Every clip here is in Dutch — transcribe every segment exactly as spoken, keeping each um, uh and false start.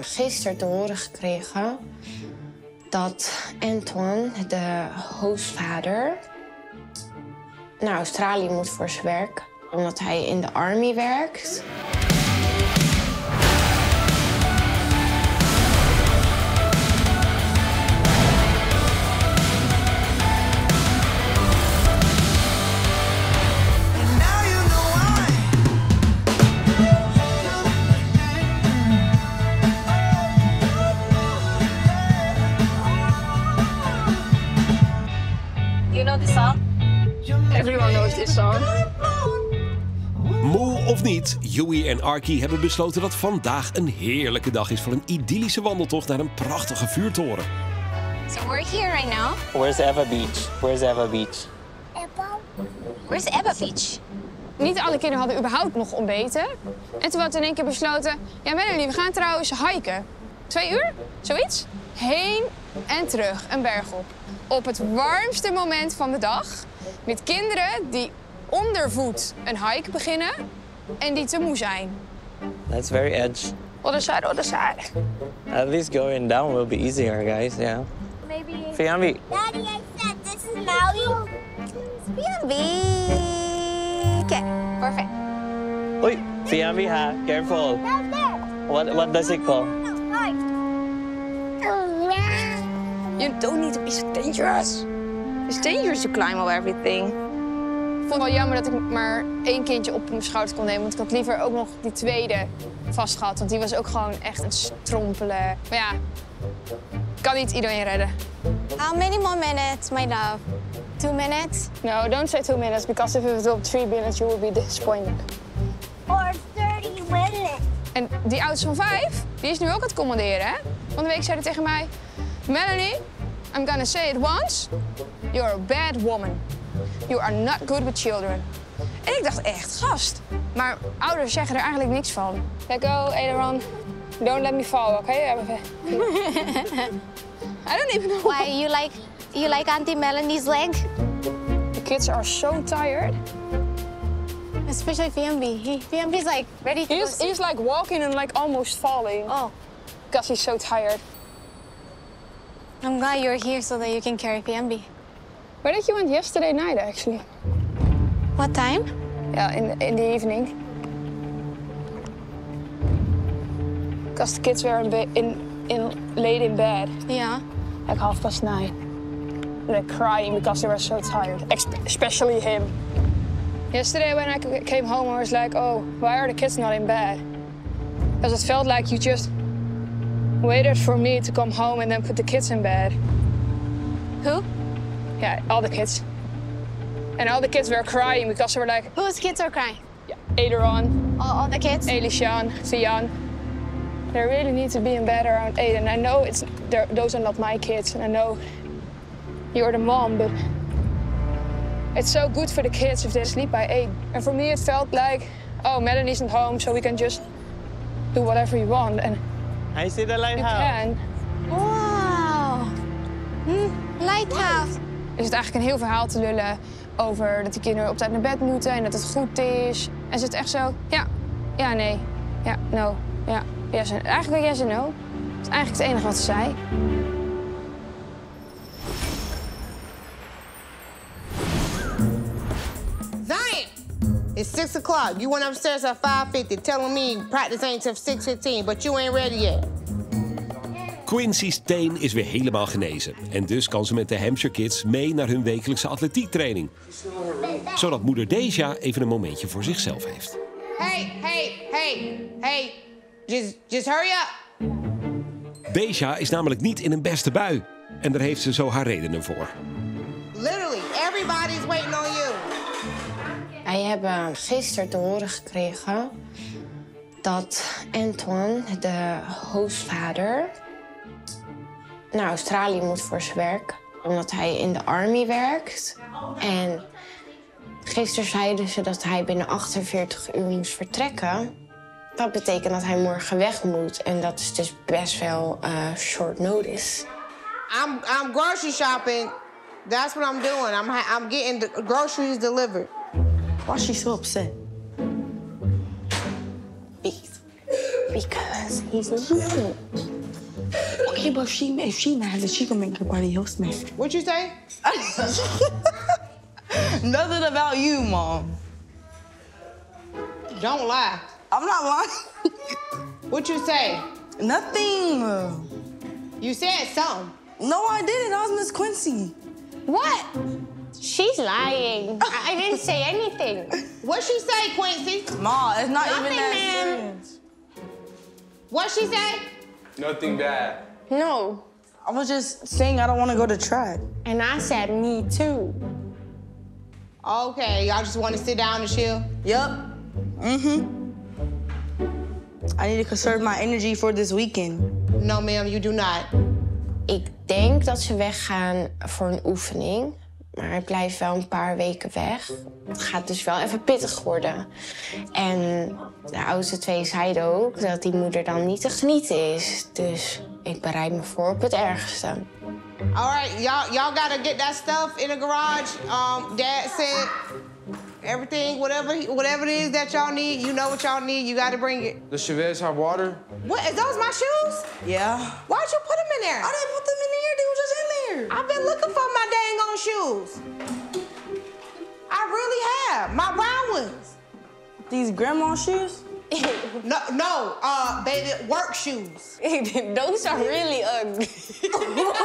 nou gisteren te horen gekregen dat Antoine, de hoofdvader, naar Australië moet voor zijn werk, omdat hij in de army werkt. Moe of niet, Joey en Arkie hebben besloten dat vandaag een heerlijke dag is voor een idyllische wandeltocht naar een prachtige vuurtoren. So we're here right now. Where's Abba Beach? Where's Abba Beach? Abba? Where's Abba Beach? Niet alle kinderen hadden überhaupt nog ontbeten. En toen had we in één keer besloten, ja Melanie, we gaan trouwens hiken. Twee uur? Zoiets? Heen en terug, een berg op. Op het warmste moment van de dag. Met kinderen die ondervoed een hike beginnen en die te moe zijn. That's very edge. Other side, other side. At least going down will be easier, guys, yeah. Maybe. Fiambi. Daddy, I said this is Maui. Fiambi. Okay, perfect. Oei, Fiambi, ha, careful. That's it. What, what does it call? Hike. You don't need to be so dangerous. It's dangerous to climb all everything. Ik vond het wel jammer dat ik maar één kindje op mijn schouders kon nemen. Want ik had liever ook nog die tweede vast gehad. Want die was ook gewoon echt een strompelen. Maar ja, ik kan niet iedereen redden. How many more minutes, my love? Two minutes? No, don't say two minutes. Because if it was up three minutes, you will be disappointed. Or thirty minutes. En die oudste van vijf, die is nu ook aan het commanderen, hè? Van de week zei hij tegen mij... Melanie, I'm gonna say it once. You're a bad woman. You are not good with children. En ik dacht echt, gast. Maar ouders zeggen er eigenlijk niks van. Let go, Ederon. Don't let me fall, oké? Okay? I don't even know. Why, you like, you like Auntie Melanie's leg? The kids are so tired. Especially Fiambi. He, Fiambi's like ready to he's, he's like walking and like almost falling. Oh. Because he's so tired. I'm glad you're here so that you can carry Fiambi. Where did you went yesterday night, actually? What time? Yeah, in, in the evening. Because the kids were in, in, in late in bed. Yeah. Like half past nine. And they're crying because they were so tired, especially him. Yesterday when I came home, I was like, oh, why are the kids not in bed? Because it felt like you just waited for me to come home and then put the kids in bed. Who? Yeah, all the kids. And all the kids were crying because they were like... Whose kids are crying? Yeah, Ederon. All, all the kids? Elysian, Fian. They really need to be in bed around eight. And I know it's those are not my kids. And I know you're the mom, but... It's so good for the kids if they sleep by eight. And for me, it felt like, oh, Melanie's not home, so we can just do whatever you want. And I see the lighthouse. You can. Wow. Hm, lighthouse. Is het eigenlijk een heel verhaal te lullen over dat die kinderen op tijd naar bed moeten en dat het goed is. En ze het echt zo, ja, ja, nee, ja, no, ja, yes en, eigenlijk yes en no. Dat is eigenlijk het enige wat ze zei. Zion! It's six o'clock. You went upstairs at five fifty, telling me practice ain't till six fifteen, but you ain't ready yet. Quincy's teen is weer helemaal genezen. En dus kan ze met de Hampshire Kids mee naar hun wekelijkse atletiektraining. Zodat moeder Deja even een momentje voor zichzelf heeft. Hey, hey, hey, hey. Just, just hurry up. Deja is namelijk niet in een beste bui. En daar heeft ze zo haar redenen voor. Literally, everybody's waiting on you. Wij hebben gisteren te horen gekregen dat Antoine, de hoofdvader, naar Australië moet voor zijn werk, omdat hij in de army werkt. En gisteren zeiden ze dat hij binnen achtenveertig uur moest vertrekken. Dat betekent dat hij morgen weg moet en dat is dus best wel uh, short notice. I'm, I'm grocery shopping. That's what I'm doing. I'm, I'm getting the groceries delivered. Why is she so upset? Beat. Because he's little. Okay, but if she, if she mad, she can make everybody else mad. What'd you say? Nothing about you, Mom. Don't lie. I'm not lying. What'd you say? Nothing. You said something. No, I didn't. I was Miss Quincy. What? She's lying. I didn't say anything. What'd she say, Quincy? Ma, it's not Nothing, even that man. serious. What'd she say? Nothing bad. No. I was just saying I don't want to go to track. And I said me too. Okay, y'all just want to sit down and chill? Yep. Mm-hmm. I need to conserve my energy for this weekend. No, ma'am, you do not. Ik denk dat ze weggaan voor een oefening. Maar ik blijf wel een paar weken weg. Het gaat dus wel even pittig worden. En de oudste twee zeiden ook dat die moeder dan niet te genieten is. Dus ik bereid me voor op het ergste. Alright, y'all gotta get that stuff in the garage. Um, Dad said everything, whatever, whatever it is that y'all need, you know what y'all need, you gotta bring it. Does Chavez have water? What, is those my shoes? Yeah. Why'd you put them in there? I didn't put them in there, they were just in there. I've been looking for my dang on shoes. I really have, my brown ones. These grandma shoes? No, no, uh, baby, work shoes. Those are really ugly. Girl,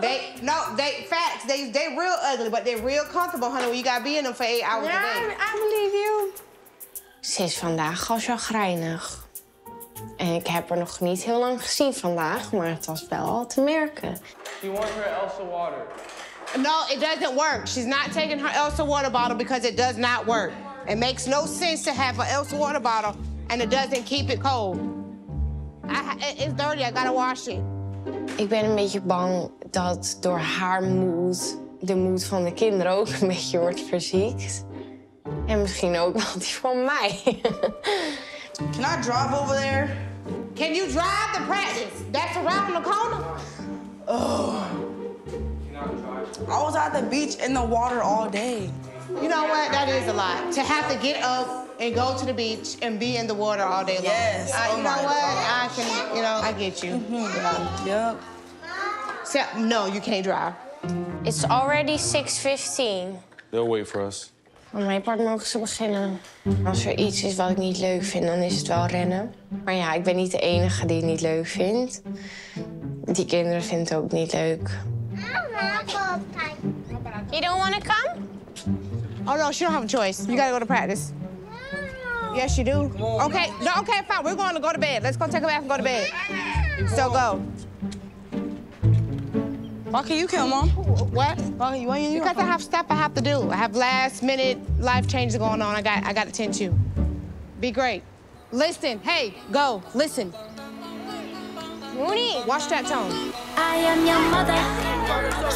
they, no, they, facts, they, they real ugly, but they're real comfortable, honey. Well, you gotta be in them for eight hours yeah, a day. I believe you. Ze is vandaag al chagrijnig. En ik heb haar nog niet heel lang gezien vandaag, maar het was wel al te merken. She wants her Elsa water. No, it doesn't work. She's not taking her Elsa water bottle because it does not work. It makes no sense to have an Elsa water bottle and it doesn't keep it cold. I, it's dirty, I gotta wash it. Ik ben een beetje bang dat door haar moed de moed van de kinderen ook een beetje wordt verziekt. En misschien ook wel die van mij. Can I drive over there? Can you drive the practice? That's around the corner? Oh. I was at the beach in the water all day. You know what? That is a lot. To have to get up and go to the beach and be in the water all day long. Yes. I, you oh know what? God. I can, you know, I get you. Mm-hmm. you know. Yep. Except, no, you can't drive. It's already six fifteen. They'll wait for us. Van mijn part mogen ze beginnen. Als er iets is wat ik niet leuk vind, dan is het wel rennen. Maar ja, ik ben niet de enige die het niet leuk vindt. Die kinderen vinden het ook niet leuk. You don't want to come? Oh, no, she don't have a choice. You gotta go to practice. No. Yes, you do. Okay, no, okay, fine. We're going to go to bed. Let's go take a bath and go to bed. No. So go. Why can you kill, Mom? What? Why you ain't Because I have stuff I have to do. I have last minute life changes going on. I got I got to attend to. Be great. Listen, hey, go, listen. Mooney, watch that tone. I am your mother.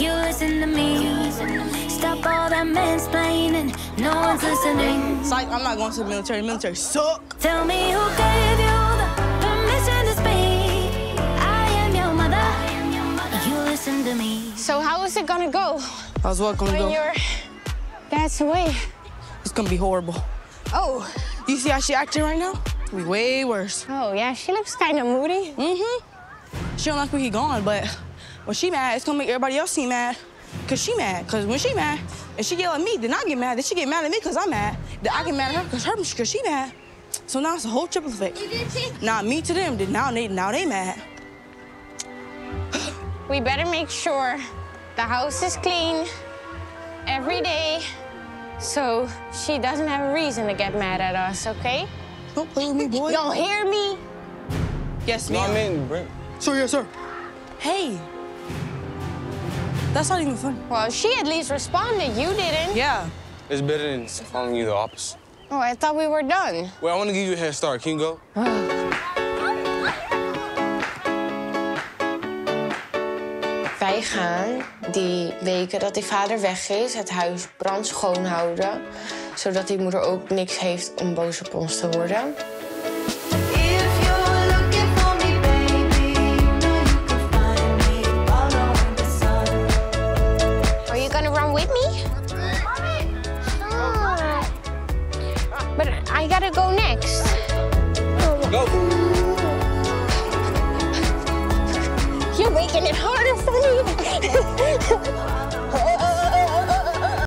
You listen to me. Stop all that mansplaining, no one's listening. It's like I'm not going to the military, military suck. Tell me who gave you the permission to speak. I am your mother, I am your mother. You listen to me. So how is it gonna go? How's what gonna when go? When your dad's away. It's gonna be horrible. Oh. You see how she acting right now? It'll be way worse. Oh yeah, she looks kind of moody. Mm-hmm. She don't like where he gone, but when she mad, it's gonna make everybody else seem mad. Cause she mad, cause when she mad, and she yell at me, then I get mad, then she get mad at me cause I'm mad, then I get mad at her cause, her, cause she mad. So now it's a whole triple effect. Now me to them, then now they, now they mad. We better make sure the house is clean every day so she doesn't have a reason to get mad at us, okay? Don't play with me, boy. Y'all hear me? Yes, ma'am. No, I mean, Britt. Sir, yes, sir. Hey. That's not even funny. Well, she at least responded. You didn't. Yeah. It's better than calling you the opposite. Oh, I thought we were done. Wait, I want to give you a head start. Can you go? Wij gaan die weken dat die vader weg is, het huis brandschoon houden, zodat die moeder ook niks heeft om boos op ons te worden. I gotta go next. awaken in harness than me.